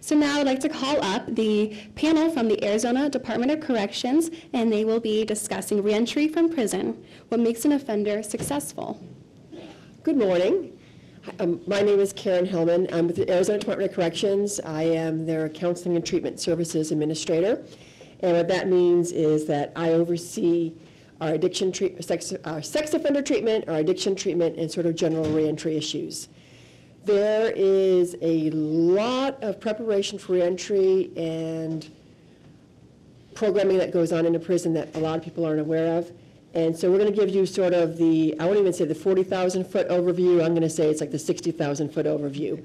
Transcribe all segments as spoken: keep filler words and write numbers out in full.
So now I'd like to call up the panel from the Arizona Department of Corrections, and they will be discussing reentry from prison, what makes an offender successful. Good morning. Um, my name is Karen Hellman. I'm with the Arizona Department of Corrections. I am their Counseling and Treatment Services Administrator. And what that means is that I oversee our addiction treat, sex, our sex offender treatment, our addiction treatment, and sort of general reentry issues. There is a lot of preparation for reentry and programming that goes on in a prison that a lot of people aren't aware of. And so we're going to give you sort of the, I won't even say the forty thousand foot overview, I'm going to say it's like the sixty thousand foot overview.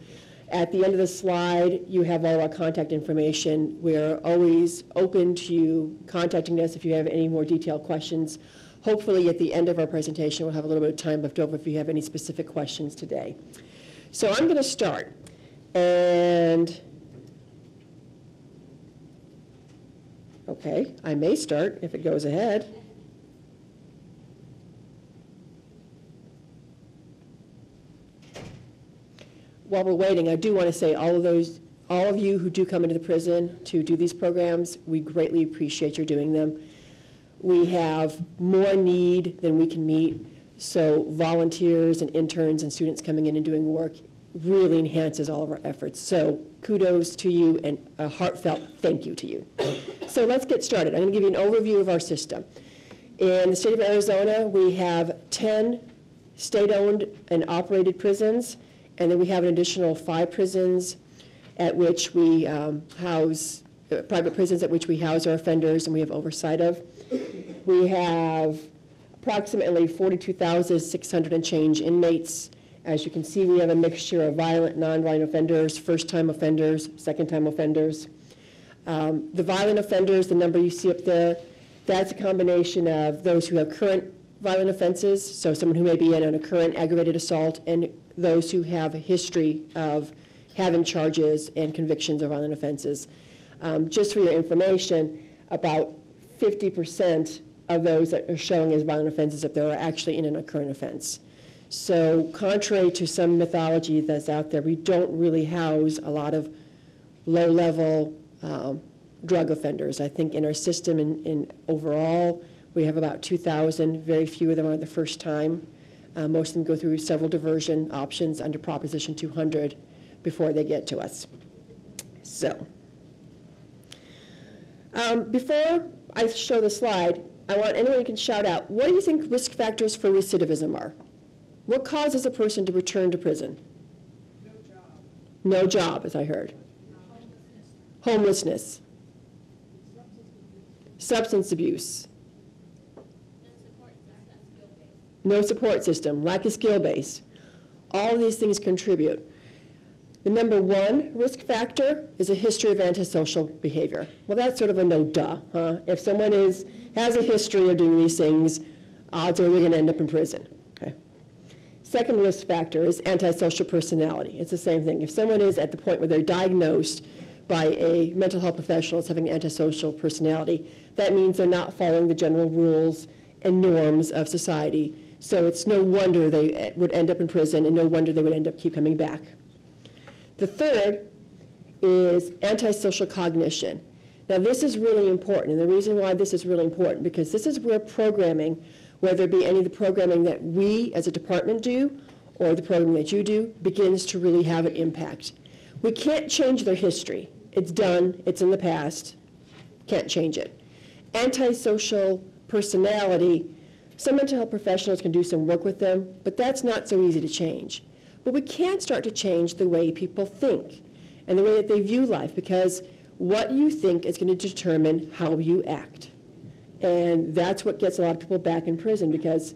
At the end of the slide, you have all our contact information. We're always open to you contacting us if you have any more detailed questions. Hopefully, at the end of our presentation, we'll have a little bit of time left over if you have any specific questions today. So I'm going to start. And OK, I may start if it goes ahead. While we're waiting, I do want to say all of those, all of you who do come into the prison to do these programs, we greatly appreciate your doing them. We have more need than we can meet, so volunteers and interns and students coming in and doing work really enhances all of our efforts. So kudos to you and a heartfelt thank you to you. So let's get started. I'm going to give you an overview of our system. In the state of Arizona, we have ten state-owned and operated prisons. And then we have an additional five prisons at which we um, house, uh, private prisons at which we house our offenders and we have oversight of. We have approximately forty-two thousand six hundred and change inmates. As you can see, we have a mixture of violent, non-violent offenders, first-time offenders, second-time offenders. Um, the violent offenders, the number you see up there, that's a combination of those who have current violent offenses, so someone who may be in on a current aggravated assault, and those who have a history of having charges and convictions of violent offenses. Um, just for your information, about fifty percent of those that are showing as violent offenses up there are actually in a current offense. So contrary to some mythology that's out there, we don't really house a lot of low-level um, drug offenders. I think in our system in, in overall, we have about two thousand. Very few of them are the first time. Uh, most of them go through several diversion options under Proposition two hundred before they get to us. So, um, before I show the slide, I want anyone who can shout out, what do you think risk factors for recidivism are? What causes a person to return to prison? No job. No job, as I heard. Homelessness. Homelessness. Substance abuse. Substance abuse. No support system, lack of skill base. All of these things contribute. The number one risk factor is a history of antisocial behavior. Well, that's sort of a no duh, huh? If someone is, has a history of doing these things, odds are they're going to end up in prison. Okay. Second risk factor is antisocial personality. It's the same thing. If someone is at the point where they're diagnosed by a mental health professional as having antisocial personality, that means they're not following the general rules and norms of society. So it's no wonder they would end up in prison, and no wonder they would end up keep coming back. The third is antisocial cognition. Now, this is really important, and the reason why this is really important, because this is where programming, whether it be any of the programming that we as a department do or the programming that you do, begins to really have an impact. We can't change their history. It's done. It's in the past. Can't change it. Antisocial personality, some mental health professionals can do some work with them, but that's not so easy to change. But we can start to change the way people think and the way that they view life, because what you think is going to determine how you act. And that's what gets a lot of people back in prison, because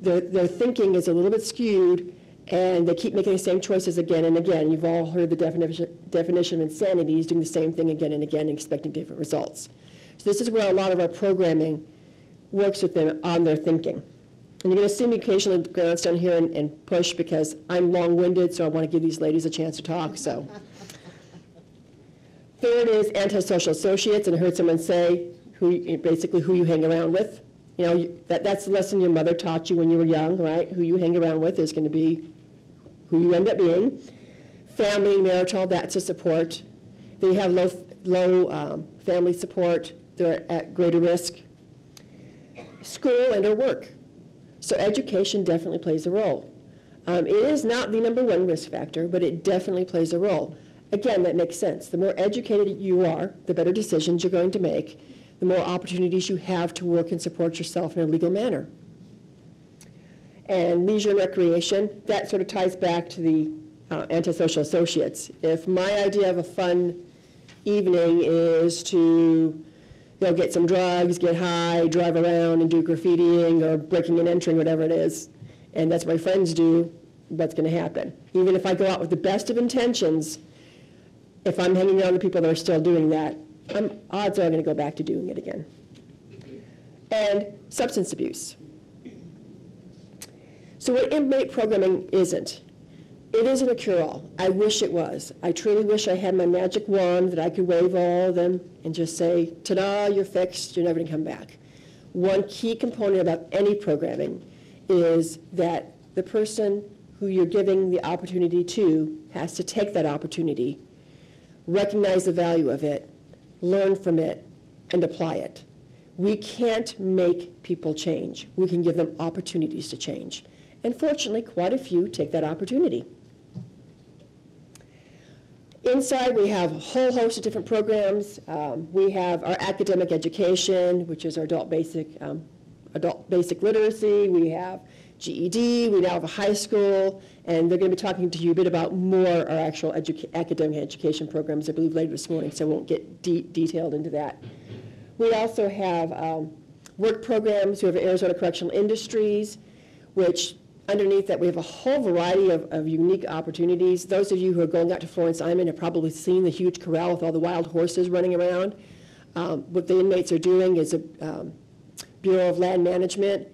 their, their thinking is a little bit skewed, and they keep making the same choices again and again. You've all heard the definition, definition of insanity is doing the same thing again and again and expecting different results. So this is where a lot of our programming works with them on their thinking. And you're going to see me occasionally glance down here and, and push, because I'm long-winded, so I want to give these ladies a chance to talk. So, third is antisocial associates, and I heard someone say, who basically who you hang around with. You know, you, that, that's the lesson your mother taught you when you were young, right? Who you hang around with is going to be who you end up being. Family, marital, that's a support. They have low, low um, family support. They're at greater risk. School and or work. So education definitely plays a role. Um, it is not the number one risk factor, but it definitely plays a role. Again, that makes sense. The more educated you are, the better decisions you're going to make, the more opportunities you have to work and support yourself in a legal manner. And leisure and recreation, that sort of ties back to the uh, antisocial associates. If my idea of a fun evening is to you know, get some drugs, get high, drive around and do graffitiing or breaking and entering, whatever it is, and that's what my friends do, what's going to happen? Even if I go out with the best of intentions, if I'm hanging around with people that are still doing that, I'm, odds are I'm going to go back to doing it again. And substance abuse. So what inmate programming isn't, it isn't a cure-all. I wish it was. I truly wish I had my magic wand that I could wave all of them and just say, ta-da, you're fixed, you're never going to come back. One key component about any programming is that the person who you're giving the opportunity to has to take that opportunity, recognize the value of it, learn from it, and apply it. We can't make people change. We can give them opportunities to change. And fortunately, quite a few take that opportunity. Inside, we have a whole host of different programs. Um, we have our academic education, which is our adult basic, um, adult basic literacy. We have G E D. We now have a high school. And they're going to be talking to you a bit about more our actual edu academic education programs, I believe, later this morning, so I won't get de detailed into that. We also have um, work programs. We have Arizona Correctional Industries, which underneath that we have a whole variety of, of unique opportunities. Those of you who are going out to Florence-Iman have probably seen the huge corral with all the wild horses running around. Um, what the inmates are doing is a um, Bureau of Land Management.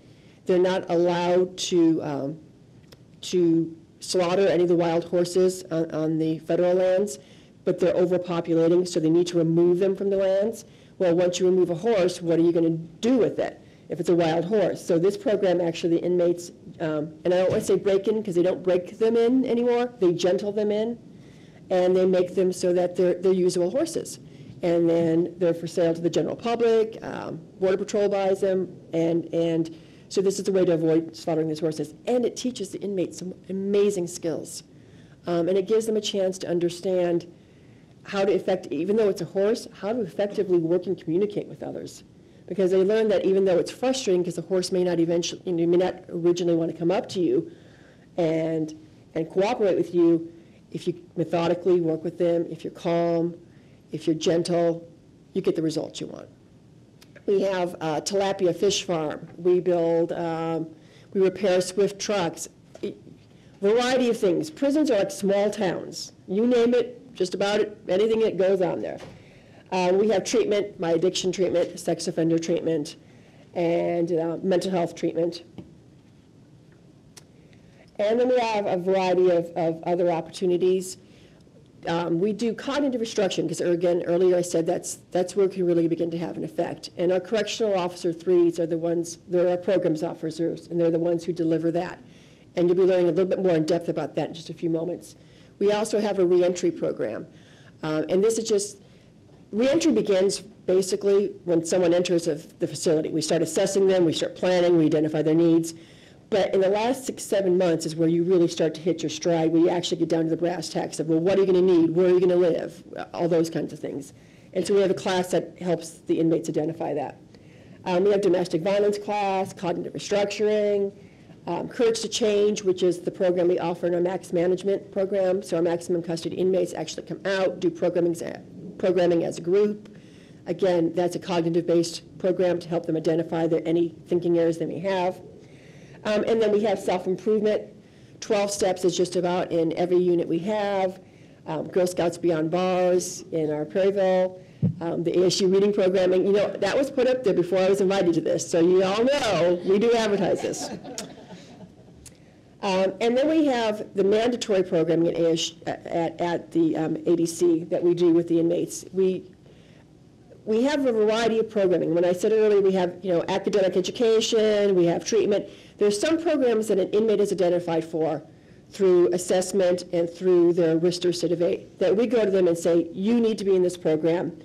They're not allowed to um, to slaughter any of the wild horses on, on the federal lands, but they're overpopulating, so they need to remove them from the lands. Well, once you remove a horse, what are you going to do with it if it's a wild horse? So this program, actually, the inmates, um, and I don't want to say break in because they don't break them in anymore. They gentle them in, and they make them so that they're, they're usable horses. And then they're for sale to the general public. Um, Border Patrol buys them, and, and so this is a way to avoid slaughtering these horses. And it teaches the inmates some amazing skills. Um, and it gives them a chance to understand how to effect, even though it's a horse, how to effectively work and communicate with others. Because they learn that even though it's frustrating because the horse may not eventually, you know, may not originally want to come up to you and, and cooperate with you, if you methodically work with them, if you're calm, if you're gentle, you get the results you want. We have uh, tilapia fish farm. We build, um, we repair swift trucks. A variety of things. Prisons are like small towns. You name it, just about it, anything that goes on there. Uh, we have treatment, my addiction treatment, sex offender treatment, and uh, mental health treatment. And then we have a variety of, of other opportunities. Um, we do cognitive instruction, because again, earlier I said that's, that's where we can really begin to have an effect. And our correctional officer threes are the ones, they're our programs officers, and they're the ones who deliver that. And you'll be learning a little bit more in depth about that in just a few moments. We also have a reentry program. Um, and this is just, reentry begins basically when someone enters a, the facility. We start assessing them, we start planning, we identify their needs. But in the last six, seven months is where you really start to hit your stride, where you actually get down to the brass tacks of, well, what are you going to need? Where are you going to live? All those kinds of things. And so we have a class that helps the inmates identify that. Um, we have domestic violence class, cognitive restructuring, um, Courage to Change, which is the program we offer in our max management program. So our maximum custody inmates actually come out, do programming, programming as a group. Again, that's a cognitive-based program to help them identify their, any thinking errors they may have. Um, and then we have self-improvement. twelve steps is just about in every unit we have. Um, Girl Scouts Beyond Bars in our Perryville. Um, the A S U reading programming. You know, that was put up there before I was invited to this. So you all know we do advertise this. Um, and then we have the mandatory programming at, A S, at, at the um, A D C that we do with the inmates. We, we have a variety of programming. When I said earlier, we have you know, academic education, we have treatment. There's some programs that an inmate is identified for through assessment and through their risk to recidivate, that we go to them and say, you need to be in this program,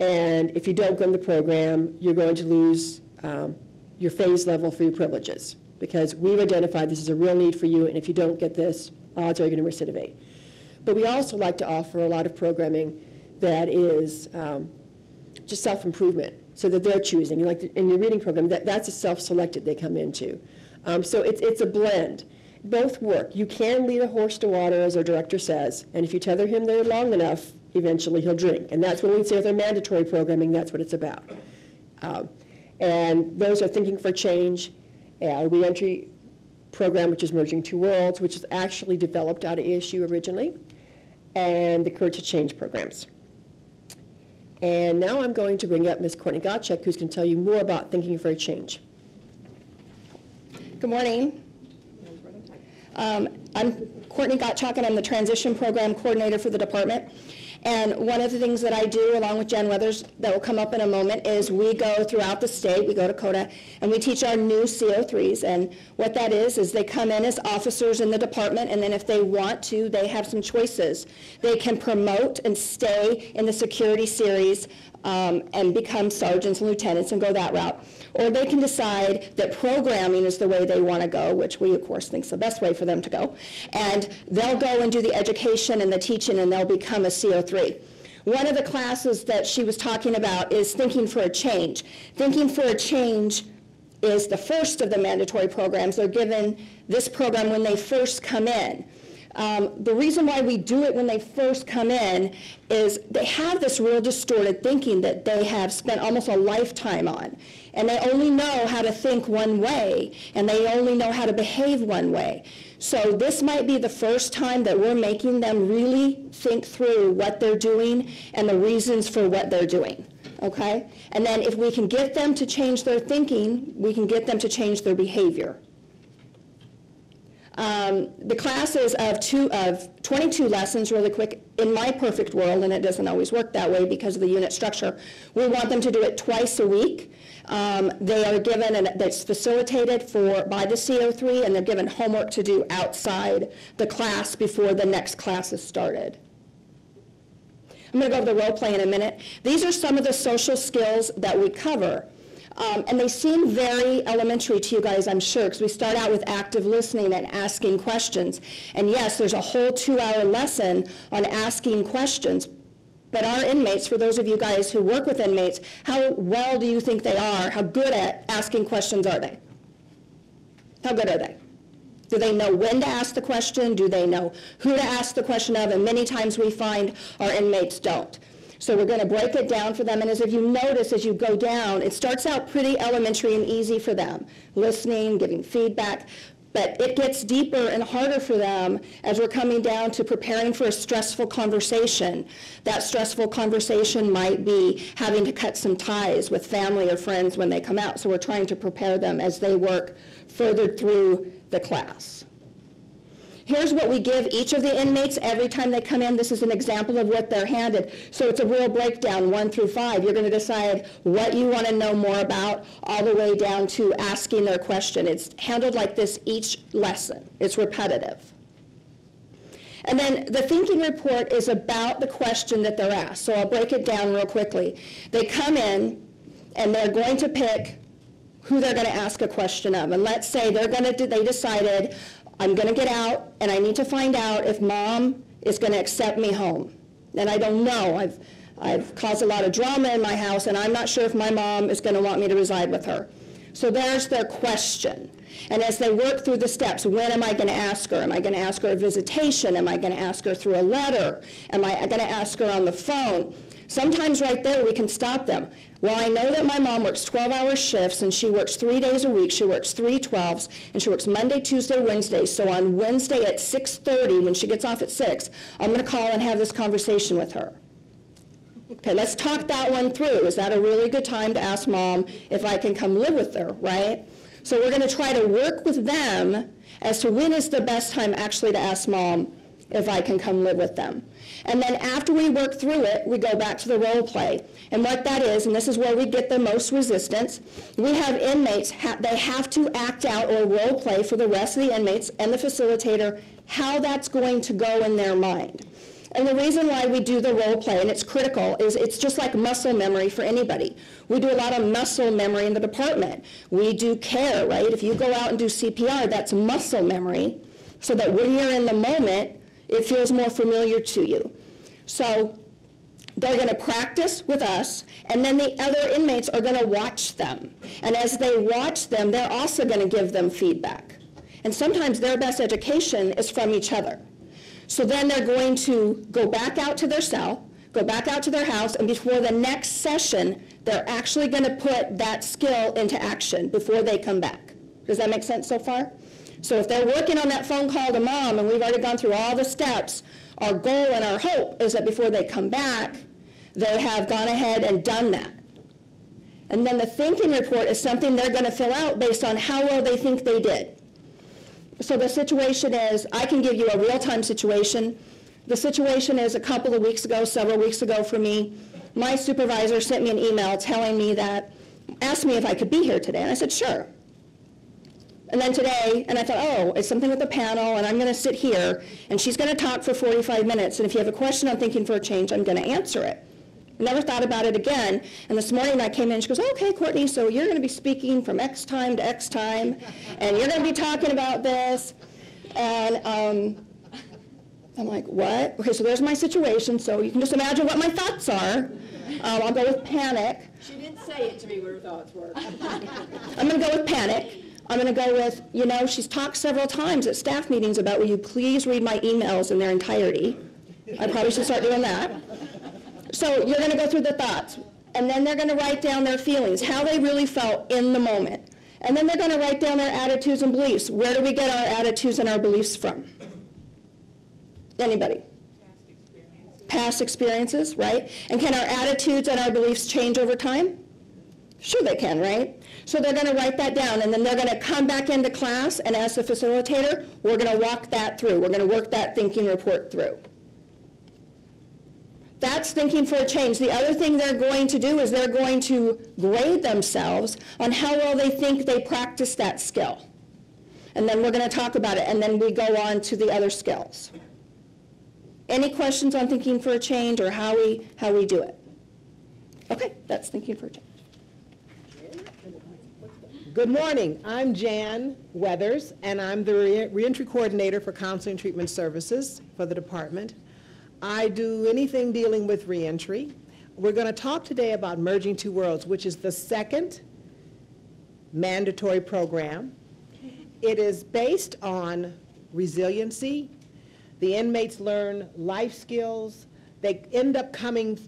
and if you don't go in the program, you're going to lose um, your phase level for your privileges, because we've identified this is a real need for you, and if you don't get this, odds are you're going to recidivate. But we also like to offer a lot of programming that is um, just self-improvement, so that they're choosing. Like the, in your reading program, that, that's a self-selected they come into. Um, so it's, it's a blend. Both work. You can lead a horse to water, as our director says, and if you tether him there long enough, eventually he'll drink. And that's when we say with our mandatory programming, that's what it's about. Um, and those are Thinking for Change, our reentry program, which is Merging Two Worlds, which is actually developed out of A S U originally, and the Courage to Change programs. And now I'm going to bring up Miz Courtney Gottschalk, who's going to tell you more about Thinking for a Change. Good morning. Um, I'm Courtney Gottschalk, and I'm the Transition Program Coordinator for the department. And one of the things that I do, along with Jan Weathers, that will come up in a moment, is we go throughout the state, we go to COTA, and we teach our new C O threes. And what that is, is they come in as officers in the department, and then if they want to, they have some choices. They can promote and stay in the security series um, and become sergeants and lieutenants and go that route. Or they can decide that programming is the way they want to go, which we, of course, think is the best way for them to go. And they'll go and do the education and the teaching, and they'll become a C O three. One of the classes that she was talking about is Thinking for a Change. Thinking for a Change is the first of the mandatory programs. They're given this program when they first come in. Um, the reason why we do it when they first come in is they have this real distorted thinking that they have spent almost a lifetime on. And they only know how to think one way, and they only know how to behave one way. So this might be the first time that we're making them really think through what they're doing and the reasons for what they're doing. Okay? And then if we can get them to change their thinking, we can get them to change their behavior. Um, the class is of, two, of twenty-two lessons, really quick, in my perfect world, and it doesn't always work that way because of the unit structure. We want them to do it twice a week. Um, they are given, and that's facilitated for, by the C O three, and they're given homework to do outside the class before the next class is started. I'm going to go over the role play in a minute. These are some of the social skills that we cover. Um, and they seem very elementary to you guys, I'm sure, because we start out with active listening and asking questions. And yes, there's a whole two-hour lesson on asking questions. But our inmates, for those of you guys who work with inmates, how well do you think they are? How good at asking questions are they? How good are they? Do they know when to ask the question? Do they know who to ask the question of? And many times we find our inmates don't. So we're going to break it down for them, and as if you notice as you go down, it starts out pretty elementary and easy for them, listening, giving feedback, but it gets deeper and harder for them as we're coming down to preparing for a stressful conversation. That stressful conversation might be having to cut some ties with family or friends when they come out, so we're trying to prepare them as they work further through the class. Here's what we give each of the inmates every time they come in. This is an example of what they're handed. So it's a real breakdown, one through five. You're going to decide what you want to know more about, all the way down to asking their question. It's handled like this each lesson. It's repetitive. And then the thinking report is about the question that they're asked. So I'll break it down real quickly. They come in, and they're going to pick who they're going to ask a question of. And let's say they're going to do, they decided, I'm going to get out, and I need to find out if mom is going to accept me home. And I don't know. I've, I've caused a lot of drama in my house, and I'm not sure if my mom is going to want me to reside with her. So there's their question. And as they work through the steps, when am I going to ask her? Am I going to ask her a visitation? Am I going to ask her through a letter? Am I going to ask her on the phone? Sometimes right there we can stop them. Well, I know that my mom works twelve-hour shifts, and she works three days a week. She works three twelves, and she works Monday, Tuesday, Wednesday. So on Wednesday at six thirty, when she gets off at six, I'm going to call and have this conversation with her. Okay, let's talk that one through. Is that a really good time to ask mom if I can come live with her, right? So we're going to try to work with them as to when is the best time actually to ask mom if I can come live with them. And then after we work through it, we go back to the role play. And what that is, and this is where we get the most resistance, we have inmates, ha they have to act out or role play for the rest of the inmates and the facilitator how that's going to go in their mind. And the reason why we do the role play, and it's critical, is it's just like muscle memory for anybody. We do a lot of muscle memory in the department. We do care, right? If you go out and do C P R, that's muscle memory, so that when you're in the moment, it feels more familiar to you. So they're going to practice with us, and then the other inmates are going to watch them. And as they watch them, they're also going to give them feedback. And sometimes their best education is from each other. So then they're going to go back out to their cell, go back out to their house, and before the next session, they're actually going to put that skill into action before they come back. Does that make sense so far? So if they're working on that phone call to mom, and we've already gone through all the steps, our goal and our hope is that before they come back, they have gone ahead and done that. And then the thinking report is something they're going to fill out based on how well they think they did. So the situation is, I can give you a real-time situation. The situation is a couple of weeks ago, several weeks ago for me, my supervisor sent me an email telling me that, asked me if I could be here today, and I said, sure. And then today, and I thought, oh, it's something with the panel, and I'm gonna sit here, and she's gonna talk for forty-five minutes, and if you have a question on Thinking for a Change, I'm gonna answer it. Never thought about it again, and this morning I came in, she goes, okay, Courtney, so you're going to be speaking from X time to X time, and you're going to be talking about this, and um, I'm like, what? Okay, so there's my situation, so you can just imagine what my thoughts are. Um, I'll go with panic. She didn't say it to me what her thoughts were. I'm going to go with panic. I'm going to go with, you know, she's talked several times at staff meetings about, will you please read my emails in their entirety? I probably should start doing that. So you're going to go through the thoughts, and then they're going to write down their feelings, how they really felt in the moment. And then they're going to write down their attitudes and beliefs. Where do we get our attitudes and our beliefs from? Anybody? Past experiences. Past experiences, right? And can our attitudes and our beliefs change over time? Sure they can, right? So they're going to write that down, and then they're going to come back into class, and as the facilitator, we're going to walk that through. We're going to work that thinking report through. That's Thinking for a Change. The other thing they're going to do is they're going to grade themselves on how well they think they practice that skill. And then we're going to talk about it, and then we go on to the other skills. Any questions on Thinking for a Change or how we, how we do it? Okay, that's Thinking for a Change. Good morning. I'm Jan Weathers, and I'm the re reentry coordinator for Counseling Treatment Services for the department. I do anything dealing with reentry. We're going to talk today about Merging Two Worlds, which is the second mandatory program. It is based on resiliency. The inmates learn life skills. They end up coming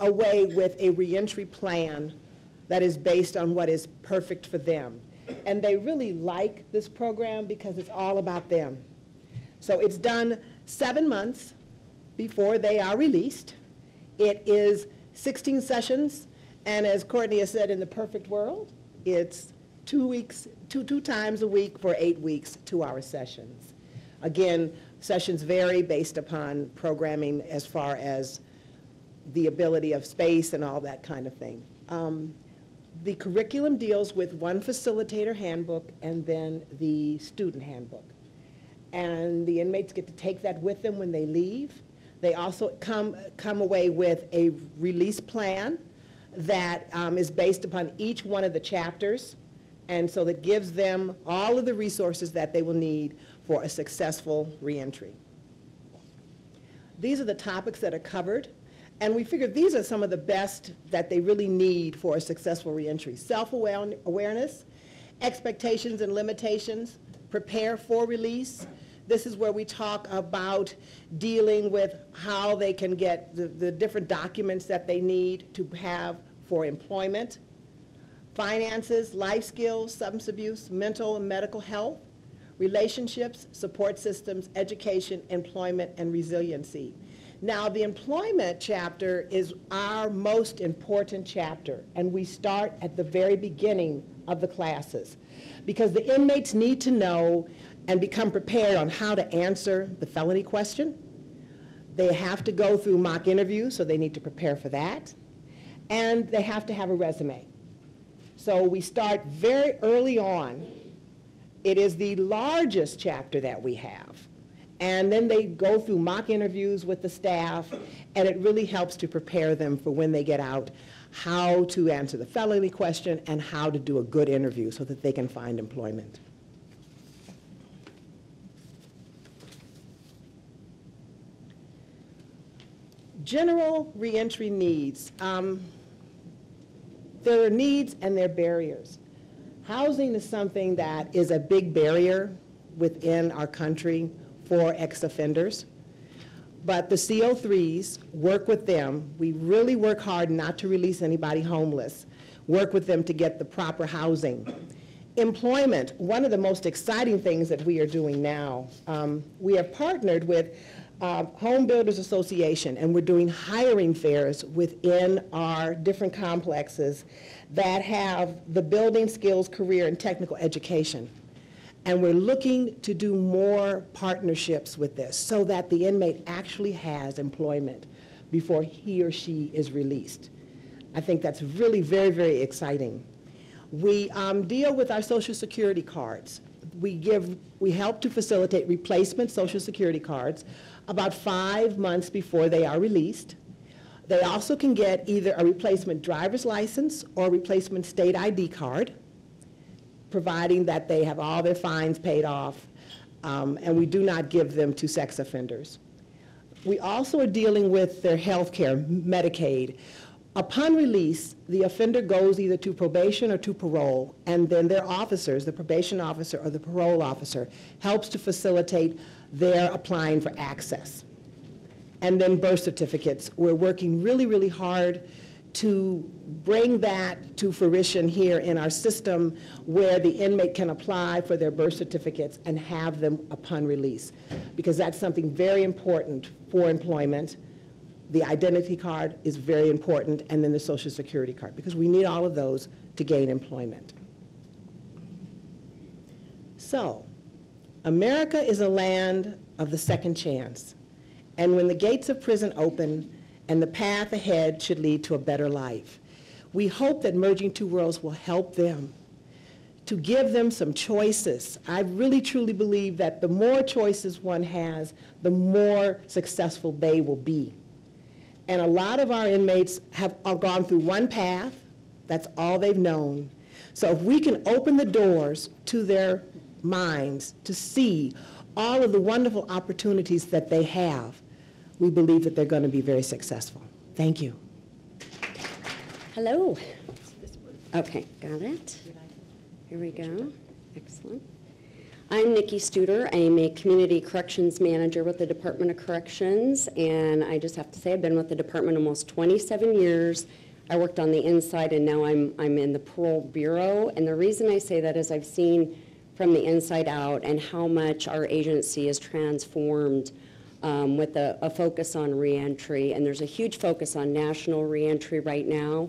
away with a reentry plan that is based on what is perfect for them. And they really like this program because it's all about them. So it's done seven months before they are released. It is sixteen sessions, and as Courtney has said, in the perfect world, it's two weeks, two, two times a week for eight weeks, two-hour sessions. Again, sessions vary based upon programming as far as the ability of space and all that kind of thing. Um, the curriculum deals with one facilitator handbook and then the student handbook. And the inmates get to take that with them when they leave. They also come, come away with a release plan that um, is based upon each one of the chapters, and so that gives them all of the resources that they will need for a successful reentry. These are the topics that are covered, and we figured these are some of the best that they really need for a successful reentry. Self-awareness, expectations and limitations, prepare for release. This is where we talk about dealing with how they can get the, the different documents that they need to have for employment, finances, life skills, substance abuse, mental and medical health, relationships, support systems, education, employment, and resiliency. Now, the employment chapter is our most important chapter, and we start at the very beginning of the classes because the inmates need to know and become prepared on how to answer the felony question. They have to go through mock interviews, so they need to prepare for that. And they have to have a resume. So we start very early on. It is the largest chapter that we have. And then they go through mock interviews with the staff, and it really helps to prepare them for when they get out, how to answer the felony question and how to do a good interview so that they can find employment. General reentry needs. Um, there are needs and there are barriers. Housing is something that is a big barrier within our country for ex-offenders. But the C O threes, work with them. We really work hard not to release anybody homeless. Work with them to get the proper housing. Employment, one of the most exciting things that we are doing now. Um, we have partnered with uh, Home Builders Association, and we're doing hiring fairs within our different complexes that have the building skills, career, and technical education. And we're looking to do more partnerships with this so that the inmate actually has employment before he or she is released. I think that's really very, very exciting. We um, deal with our Social Security cards. We, give, we help to facilitate replacement Social Security cards about five months before they are released. They also can get either a replacement driver's license or a replacement state I D card, providing that they have all their fines paid off, um, and we do not give them to sex offenders. We also are dealing with their health care, Medicaid. Upon release, the offender goes either to probation or to parole, and then their officers, the probation officer or the parole officer, helps to facilitate their applying for access. And then birth certificates. We're working really, really hard to bring that to fruition here in our system where the inmate can apply for their birth certificates and have them upon release, because that's something very important for employment. The identity card is very important, and then the Social Security card, because we need all of those to gain employment. So, America is a land of the second chance, and when the gates of prison open, and the path ahead should lead to a better life. We hope that Merging Two Worlds will help them to give them some choices. I really truly believe that the more choices one has, the more successful they will be. And a lot of our inmates have gone through one path. That's all they've known. So if we can open the doors to their minds to see all of the wonderful opportunities that they have, we believe that they're going to be very successful. Thank you. Hello. Okay, got it. Here we go. Excellent. I'm Nikki Studer. I'm a community corrections manager with the Department of Corrections, and I just have to say I've been with the department almost twenty-seven years. I worked on the inside, and now I'm, I'm in the parole bureau. And the reason I say that is I've seen from the inside out and how much our agency is transformed Um, with a, a focus on reentry, and there's a huge focus on national reentry right now.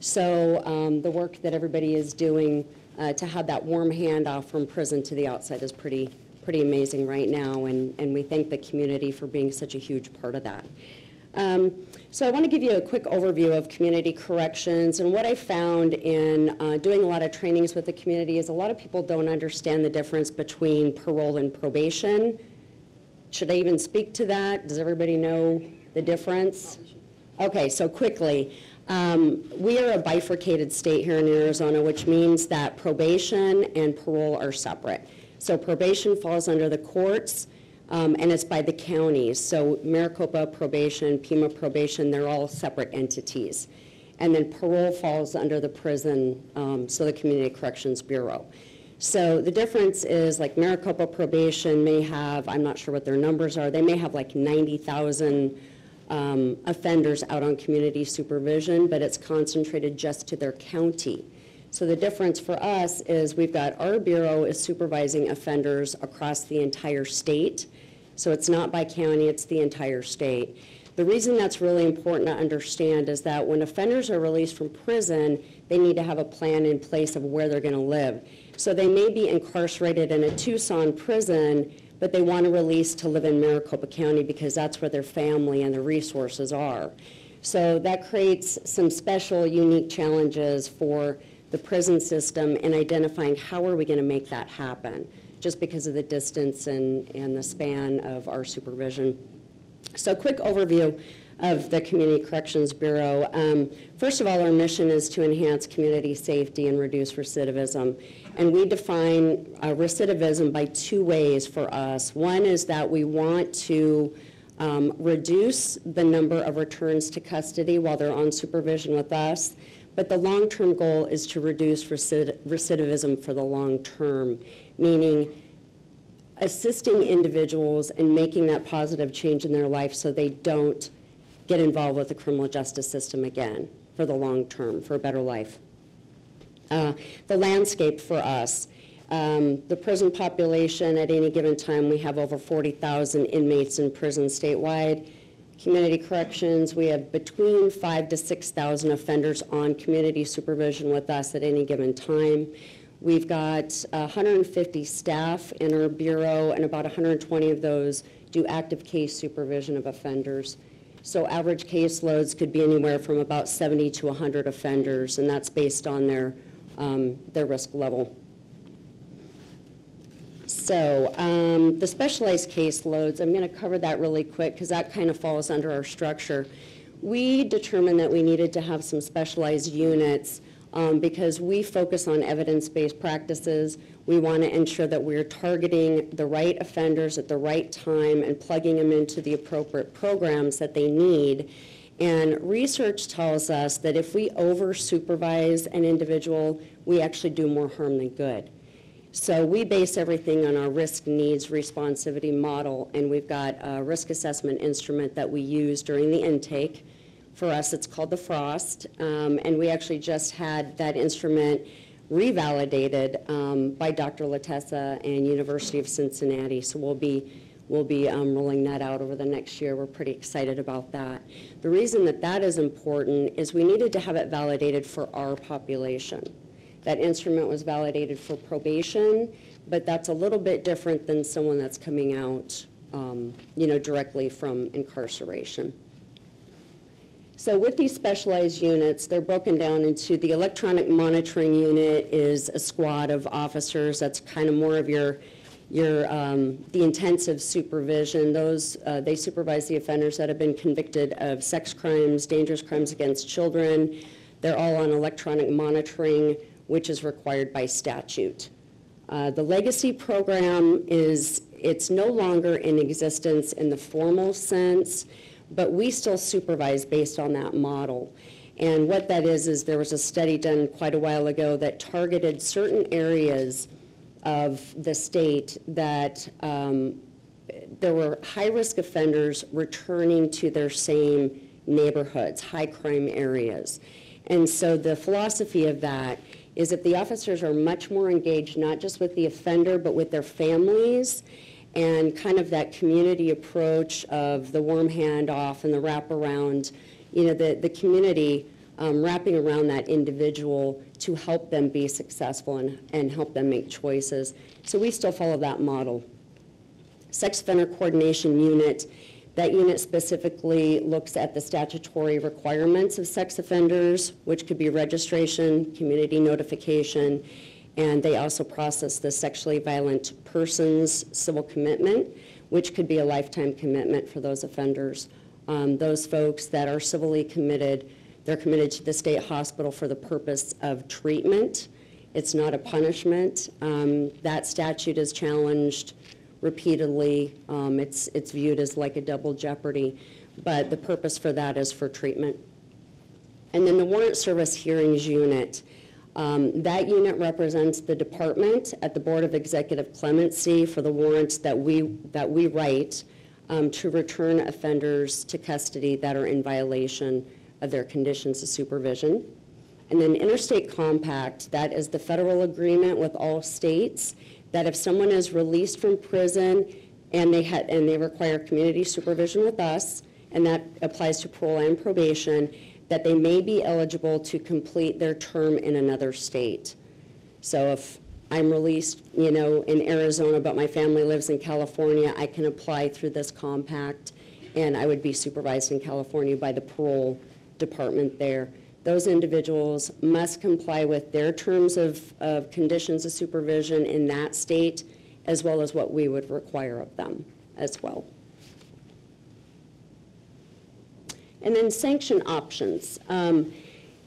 So um, the work that everybody is doing uh, to have that warm handoff from prison to the outside is pretty, pretty amazing right now, and, and we thank the community for being such a huge part of that. Um, so I want to give you a quick overview of community corrections, and what I found in uh, doing a lot of trainings with the community is a lot of people don't understand the difference between parole and probation. Should I even speak to that? Does everybody know the difference? Okay, so quickly, um, we are a bifurcated state here in Arizona, which means that probation and parole are separate. So probation falls under the courts, um, and it's by the counties. So Maricopa probation, Pima probation, they're all separate entities. And then parole falls under the prison, um, so the Community Corrections Bureau. So the difference is, like, Maricopa probation may have, I'm not sure what their numbers are, they may have like ninety thousand um, offenders out on community supervision, but it's concentrated just to their county. So the difference for us is we've got our bureau is supervising offenders across the entire state. So it's not by county, it's the entire state. The reason that's really important to understand is that when offenders are released from prison, they need to have a plan in place of where they're going to live. So they may be incarcerated in a Tucson prison, but they want to release to live in Maricopa County because that's where their family and their resources are. So that creates some special, unique challenges for the prison system in identifying how are we going to make that happen, just because of the distance and, and the span of our supervision. So quick overview of the Community Corrections Bureau. Um, first of all, our mission is to enhance community safety and reduce recidivism. And we define uh, recidivism by two ways for us. One is that we want to um, reduce the number of returns to custody while they're on supervision with us, but the long-term goal is to reduce recid- recidivism for the long term, meaning assisting individuals and making that positive change in their life so they don't get involved with the criminal justice system again for the long term, for a better life. Uh, the landscape for us, um, the prison population at any given time, we have over forty thousand inmates in prison statewide. Community corrections, we have between five to six thousand offenders on community supervision with us at any given time. We've got one hundred fifty staff in our bureau, and about one hundred twenty of those do active case supervision of offenders. So average caseloads could be anywhere from about seventy to one hundred offenders, and that's based on their, um, their risk level. So um, the specialized caseloads, I'm going to cover that really quick because that kind of falls under our structure. We determined that we needed to have some specialized units um, because we focus on evidence-based practices. We want to ensure that we're targeting the right offenders at the right time and plugging them into the appropriate programs that they need. And research tells us that if we over-supervise an individual, we actually do more harm than good. So we base everything on our risk needs responsivity model, and we've got a risk assessment instrument that we use during the intake. For us, it's called the FROST, um, and we actually just had that instrument revalidated um, by Doctor Latessa and University of Cincinnati. So we'll be, we'll be um, rolling that out over the next year. We're pretty excited about that. The reason that that is important is we needed to have it validated for our population. That instrument was validated for probation, but that's a little bit different than someone that's coming out, um, you know, directly from incarceration. So with these specialized units, they're broken down into the electronic monitoring unit is a squad of officers. That's kind of more of your, your um, the intensive supervision. Those uh, they supervise the offenders that have been convicted of sex crimes, dangerous crimes against children. They're all on electronic monitoring, which is required by statute. Uh, the legacy program is, it's no longer in existence in the formal sense, but we still supervise based on that model. And what that is, is there was a study done quite a while ago that targeted certain areas of the state that um, there were high-risk offenders returning to their same neighborhoods, high-crime areas. And so the philosophy of that is that the officers are much more engaged, not just with the offender, but with their families, and kind of that community approach of the warm handoff and the wraparound, you know, the, the community um, wrapping around that individual to help them be successful and, and help them make choices. So we still follow that model. Sex offender coordination unit. That unit specifically looks at the statutory requirements of sex offenders, which could be registration, community notification, and they also process the sexually violent persons civil commitment, which could be a lifetime commitment for those offenders. Um, those folks that are civilly committed, they're committed to the state hospital for the purpose of treatment. It's not a punishment. Um, that statute is challenged repeatedly. Um, it's, it's viewed as like a double jeopardy, but the purpose for that is for treatment. And then the warrant service hearings unit. Um, that unit represents the department at the Board of Executive Clemency for the warrants that we, that we write um, to return offenders to custody that are in violation of their conditions of supervision. And then interstate compact, that is the federal agreement with all states that if someone is released from prison and they, ha and they require community supervision with us, and that applies to parole and probation, that they may be eligible to complete their term in another state. So if I'm released, you know, in Arizona, but my family lives in California, I can apply through this compact, and I would be supervised in California by the parole department there. Those individuals must comply with their terms of, of conditions of supervision in that state, as well as what we would require of them as well. And then sanction options. Um,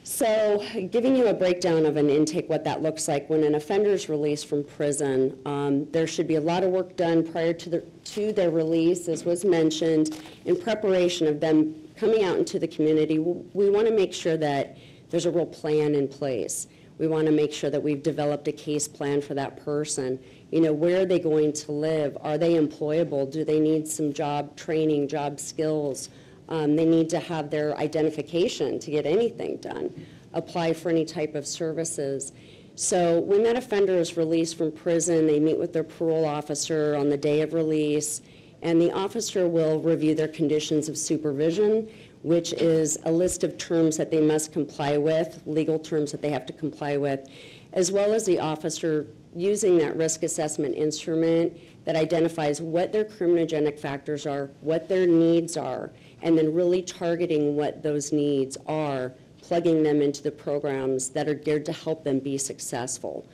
So giving you a breakdown of an intake, what that looks like. When an offender is released from prison, um, there should be a lot of work done prior to, the, to their release, as was mentioned, in preparation of them coming out into the community. We want to make sure that there's a real plan in place. We want to make sure that we've developed a case plan for that person. You know, where are they going to live? Are they employable? Do they need some job training, job skills? Um, they need to have their identification to get anything done, apply for any type of services. So when that offender is released from prison, they meet with their parole officer on the day of release, and the officer will review their conditions of supervision, which is a list of terms that they must comply with, legal terms that they have to comply with, as well as the officer using that risk assessment instrument that identifies what their criminogenic factors are, what their needs are, and then really targeting what those needs are, plugging them into the programs that are geared to help them be successful.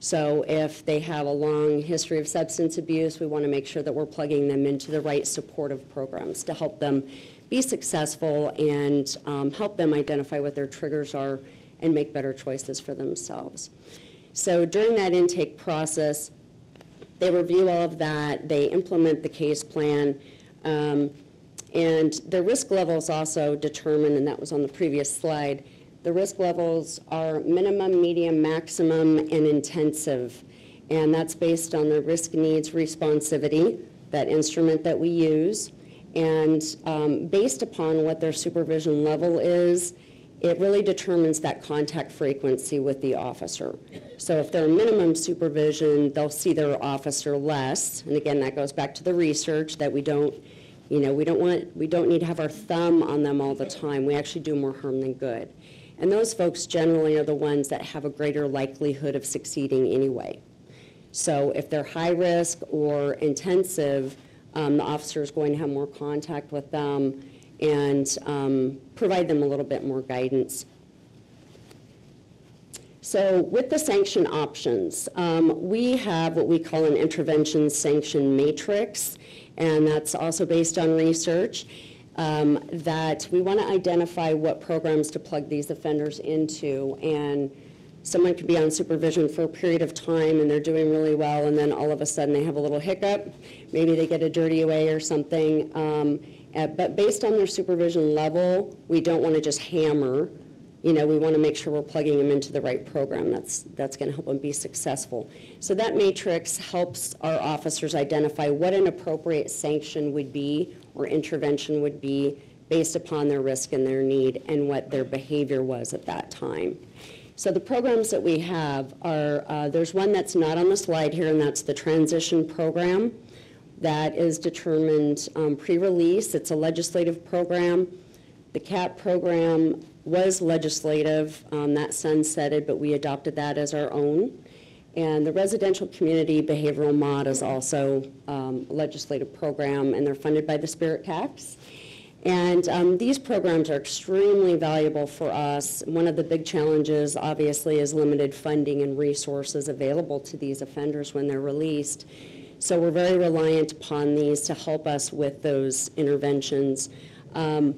So if they have a long history of substance abuse, we want to make sure that we're plugging them into the right supportive programs to help them be successful and um, help them identify what their triggers are and make better choices for themselves. So during that intake process, they review all of that, they implement the case plan, um, and the risk levels also determined, and that was on the previous slide, the risk levels are minimum, medium, maximum, and intensive. And that's based on the risk needs responsivity, that instrument that we use. And um, based upon what their supervision level is, it really determines that contact frequency with the officer. So if they're minimum supervision, they'll see their officer less. And again, that goes back to the research that we don't You know, we don't want, we don't need to have our thumb on them all the time. We actually do more harm than good. And those folks generally are the ones that have a greater likelihood of succeeding anyway. So if they're high risk or intensive, um, the officer is going to have more contact with them and um, provide them a little bit more guidance. So with the sanction options, um, we have what we call an intervention sanction matrix. And that's also based on research, um, that we want to identify what programs to plug these offenders into. And someone could be on supervision for a period of time and they're doing really well, and then all of a sudden they have a little hiccup. Maybe they get a dirty away or something. Um, but based on their supervision level, we don't want to just hammer. You know, we want to make sure we're plugging them into the right program that's, that's going to help them be successful. So that matrix helps our officers identify what an appropriate sanction would be or intervention would be based upon their risk and their need and what their behavior was at that time. So the programs that we have are, uh, there's one that's not on the slide here, and that's the transition program that is determined um, pre-release. It's a legislative program. The C A P program was legislative, um, that sunsetted, but we adopted that as our own. And the Residential Community Behavioral Mod is also um, a legislative program, and they're funded by the Spirit C A Cs. And um, these programs are extremely valuable for us. One of the big challenges, obviously, is limited funding and resources available to these offenders when they're released. So we're very reliant upon these to help us with those interventions. Um,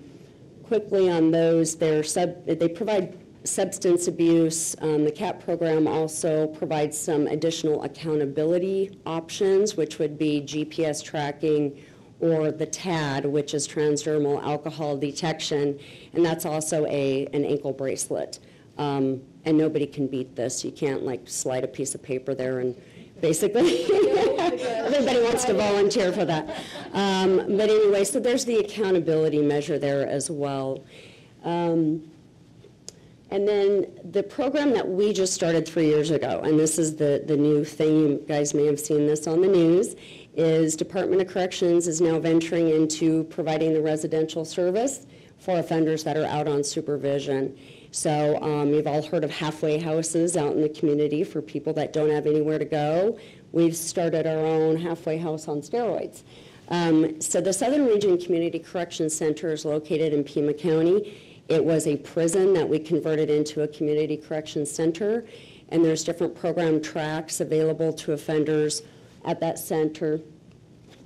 Quickly on those, they're sub, they provide substance abuse. Um, the C A P program also provides some additional accountability options, which would be G P S tracking or the T A D, which is transdermal alcohol detection, and that's also a, an ankle bracelet. Um, and nobody can beat this. You can't like slide a piece of paper there and basically, everybody wants to volunteer for that. Um, but anyway, so there's the accountability measure there as well. Um, and then the program that we just started three years ago, and this is the, the new thing, you guys may have seen this on the news, is Department of Corrections is now venturing into providing the residential service for offenders that are out on supervision. So um, you've all heard of halfway houses out in the community for people that don't have anywhere to go. We've started our own halfway house on steroids. Um, so the Southern Region Community Correction Center is located in Pima County. It was a prison that we converted into a community correction center, and there's different program tracks available to offenders at that center.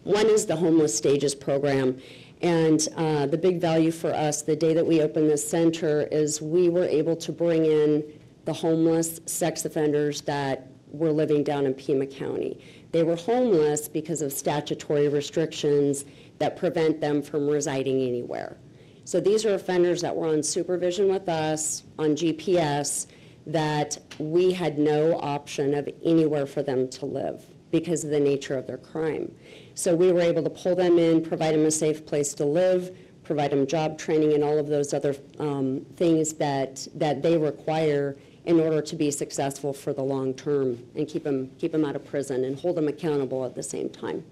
One is the homeless stages program, and uh, the big value for us the day that we opened this center is we were able to bring in the homeless sex offenders that were living down in Pima County. They were homeless because of statutory restrictions that prevent them from residing anywhere. So these are offenders that were on supervision with us, on G P S, that we had no option of anywhere for them to live because of the nature of their crime. So we were able to pull them in, provide them a safe place to live, provide them job training and all of those other um, things that, that they require in order to be successful for the long term and keep them, keep them out of prison and hold them accountable at the same time.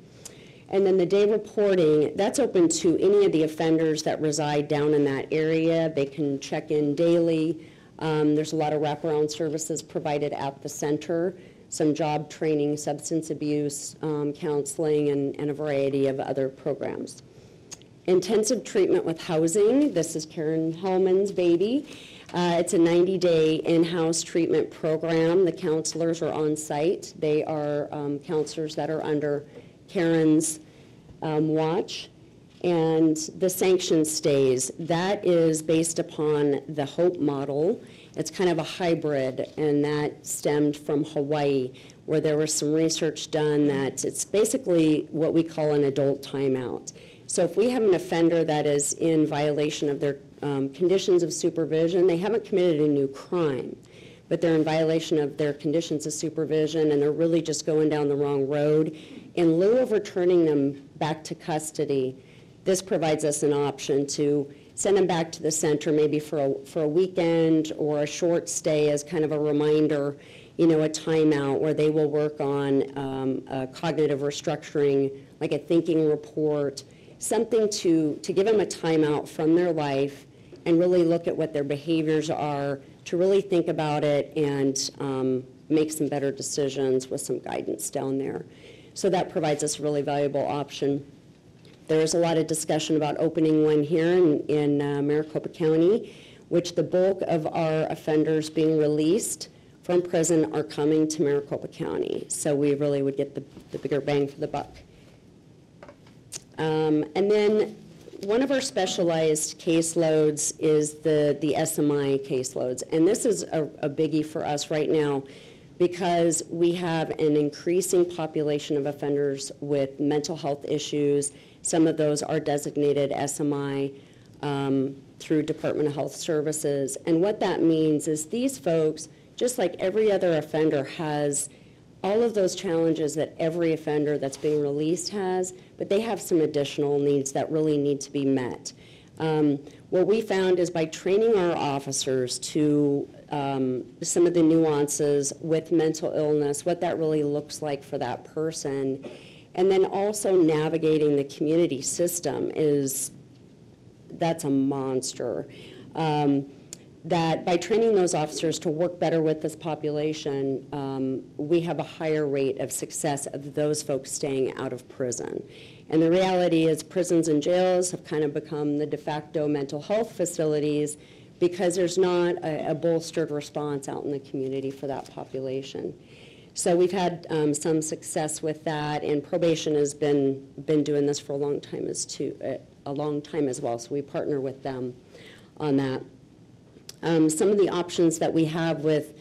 And then the day reporting, that's open to any of the offenders that reside down in that area. They can check in daily. Um, there's a lot of wraparound services provided at the center, some job training, substance abuse, um, counseling, and, and a variety of other programs. Intensive treatment with housing. This is Karen Hellman's baby. Uh, it's a ninety day in-house treatment program. The counselors are on site. They are um, counselors that are under Karen's um, watch. And the sanction stays, that is based upon the HOPE model. It's kind of a hybrid, and that stemmed from Hawaii, where there was some research done that it's basically what we call an adult timeout. So if we have an offender that is in violation of their um, conditions of supervision, they haven't committed a new crime, but they're in violation of their conditions of supervision and they're really just going down the wrong road. In lieu of returning them back to custody, this provides us an option to send them back to the center maybe for a, for a weekend or a short stay as kind of a reminder, you know, a timeout where they will work on um, a cognitive restructuring, like a thinking report, something to, to give them a timeout from their life and really look at what their behaviors are, to really think about it and um, make some better decisions with some guidance down there. So that provides us a really valuable option. There is a lot of discussion about opening one here in, in uh, Maricopa County, which the bulk of our offenders being released from prison are coming to Maricopa County. So we really would get the, the bigger bang for the buck. Um, and then one of our specialized caseloads is the, the S M I caseloads. And this is a, a biggie for us right now because we have an increasing population of offenders with mental health issues. Some of those are designated S M I um, through Department of Health Services. And what that means is these folks, just like every other offender, has all of those challenges that every offender that's being released has, but they have some additional needs that really need to be met. Um, what we found is by training our officers to um, some of the nuances with mental illness, what that really looks like for that person, and then also navigating the community system is, that's a monster. Um, that by training those officers to work better with this population, um, we have a higher rate of success of those folks staying out of prison. And the reality is prisons and jails have kind of become the de facto mental health facilities because there's not a, a bolstered response out in the community for that population. So we've had um, some success with that, and probation has been, been doing this for a long time as too, a long time as well, so we partner with them on that. Um, some of the options that we have with,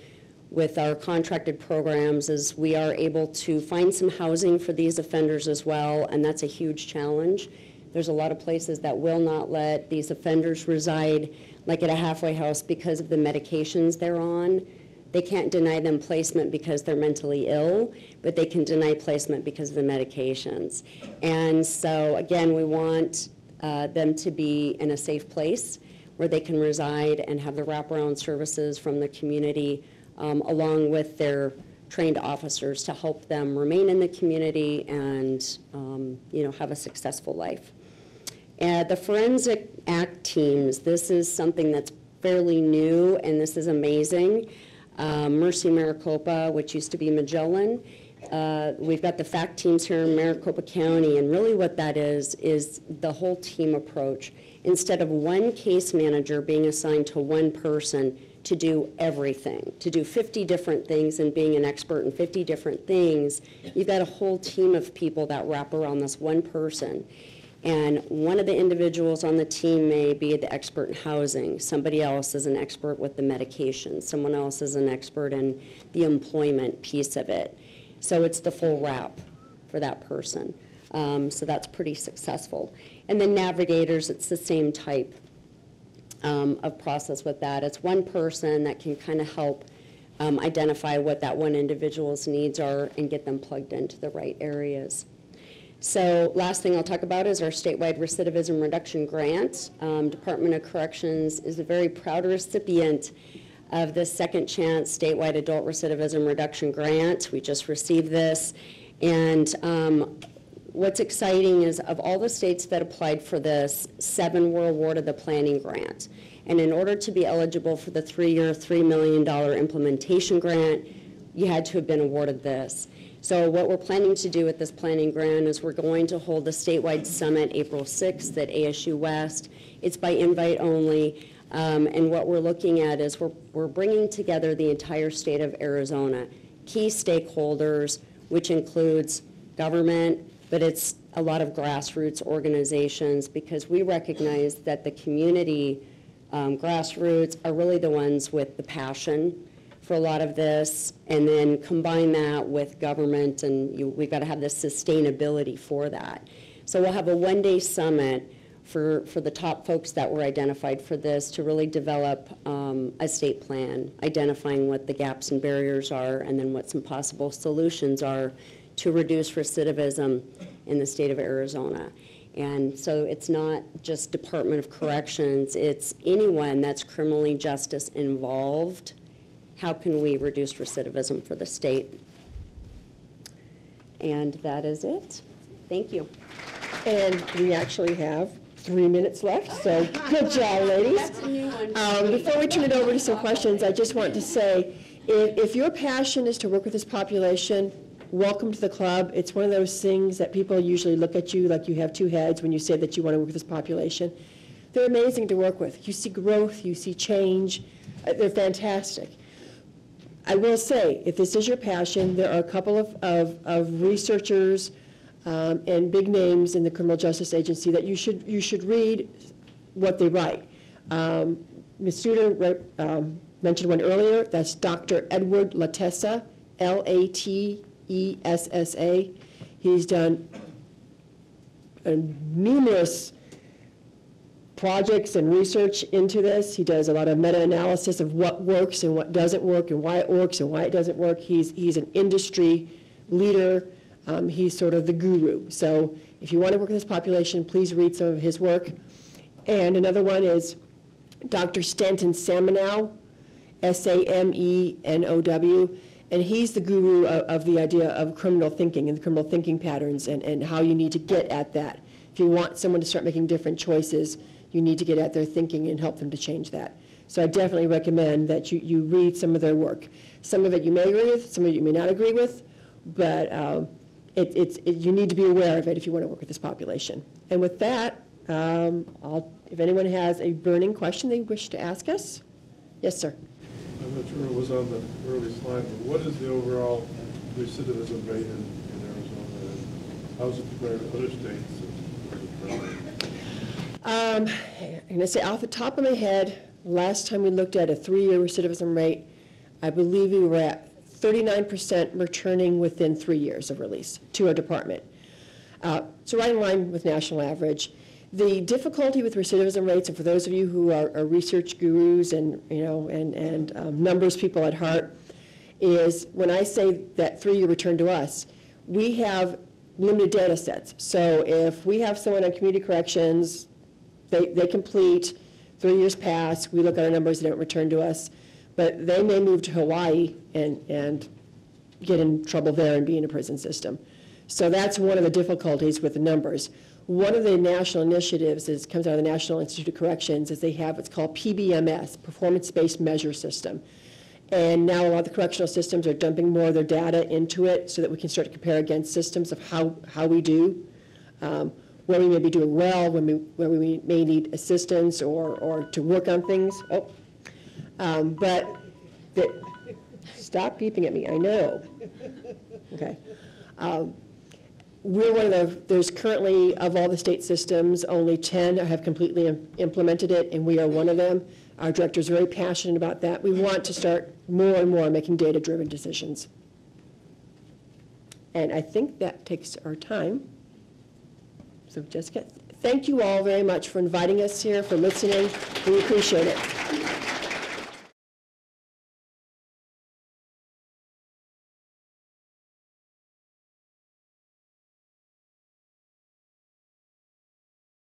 with our contracted programs is we are able to find some housing for these offenders as well, and that's a huge challenge. There's a lot of places that will not let these offenders reside, like at a halfway house, because of the medications they're on. They can't deny them placement because they're mentally ill, but they can deny placement because of the medications. And so, again, we want uh, them to be in a safe place where they can reside and have the wraparound services from the community um, along with their trained officers to help them remain in the community and um, you know, have a successful life. Uh, the forensic act teams, this is something that's fairly new, and this is amazing. Uh, Mercy Maricopa, which used to be Magellan. Uh, we've got the F A C teams here in Maricopa County, and really what that is is the whole team approach. Instead of one case manager being assigned to one person to do everything, to do fifty different things and being an expert in fifty different things, you've got a whole team of people that wrap around this one person. And one of the individuals on the team may be the expert in housing, somebody else is an expert with the medication, someone else is an expert in the employment piece of it. So it's the full wrap for that person. Um, so that's pretty successful. And then navigators, it's the same type um, of process with that. It's one person that can kind of help um, identify what that one individual's needs are and get them plugged into the right areas. So last thing I'll talk about is our statewide recidivism reduction grant. Um, Department of Corrections is a very proud recipient of the Second Chance Statewide Adult Recidivism Reduction Grant. We just received this. And um, what's exciting is of all the states that applied for this, seven were awarded the planning grant. And in order to be eligible for the three-year, three million dollar implementation grant, you had to have been awarded this. So what we're planning to do with this planning grant is we're going to hold a statewide summit April sixth at A S U West. It's by invite only. Um, and what we're looking at is we're, we're bringing together the entire state of Arizona, key stakeholders, which includes government, but it's a lot of grassroots organizations, because we recognize that the community um, grassroots are really the ones with the passion for a lot of this, and then combine that with government, and you, we've got to have the sustainability for that. So we'll have a one-day summit For, for the top folks that were identified for this to really develop um, a state plan, identifying what the gaps and barriers are and then what some possible solutions are to reduce recidivism in the state of Arizona. And so it's not just Department of Corrections, it's anyone that's criminally justice involved. How can we reduce recidivism for the state? And that is it. Thank you. And we actually have three minutes left, so good job, ladies. Um, before we turn it over to some questions, I just want to say, if, if your passion is to work with this population, welcome to the club. It's one of those things that people usually look at you like you have two heads when you say that you want to work with this population. They're amazing to work with. You see growth, you see change. They're fantastic. I will say, if this is your passion, there are a couple of, of, of researchers Um, and big names in the criminal justice agency that you should you should read what they write. Um, Miz Studer wrote, um, mentioned one earlier. That's Doctor Edward Latessa, L A T E S S A. He's done uh, numerous projects and research into this. He does a lot of meta-analysis of what works and what doesn't work, and why it works and why it doesn't work. He's he's an industry leader. Um, he's sort of the guru. So if you want to work with this population, please read some of his work. And another one is Doctor Stanton Samenow, S A M E N O W. And he's the guru of, of the idea of criminal thinking and the criminal thinking patterns and, and how you need to get at that. If you want someone to start making different choices, you need to get at their thinking and help them to change that. So I definitely recommend that you, you read some of their work. Some of it you may agree with, some of it you may not agree with, but um, It, it, it, you need to be aware of it if you want to work with this population. And with that, um, I'll, if anyone has a burning question they wish to ask us. Yes, sir. I'm not sure it was on the early slide, but what is the overall recidivism rate in, in Arizona? How is it compared to other states? Um, I'm going to say off the top of my head, last time we looked at a three-year recidivism rate, I believe we were at thirty-nine percent returning within three years of release to our department. Uh, so right in line with national average. The difficulty with recidivism rates, and for those of you who are, are research gurus and, you know, and, and um, numbers people at heart, is when I say that three-year return to us, we have limited data sets. So if we have someone on community corrections, they, they complete, three years pass, we look at our numbers, they don't return to us. But they may move to Hawaii and, and get in trouble there and be in a prison system. So that's one of the difficulties with the numbers. One of the national initiatives is comes out of the National Institute of Corrections is they have what's called P B M S, Performance-Based Measure System. And now a lot of the correctional systems are dumping more of their data into it so that we can start to compare against systems of how, how we do, um, where we may be doing well, when we, where we may need assistance or, or to work on things. Oh, um, but the, stop beeping at me, I know. Okay. Um, we're one of the, there's currently, of all the state systems, only ten have completely im- implemented it, and we are one of them. Our director is very passionate about that. We want to start more and more making data-driven decisions. And I think that takes our time. So Jessica, thank you all very much for inviting us here, for listening. We appreciate it.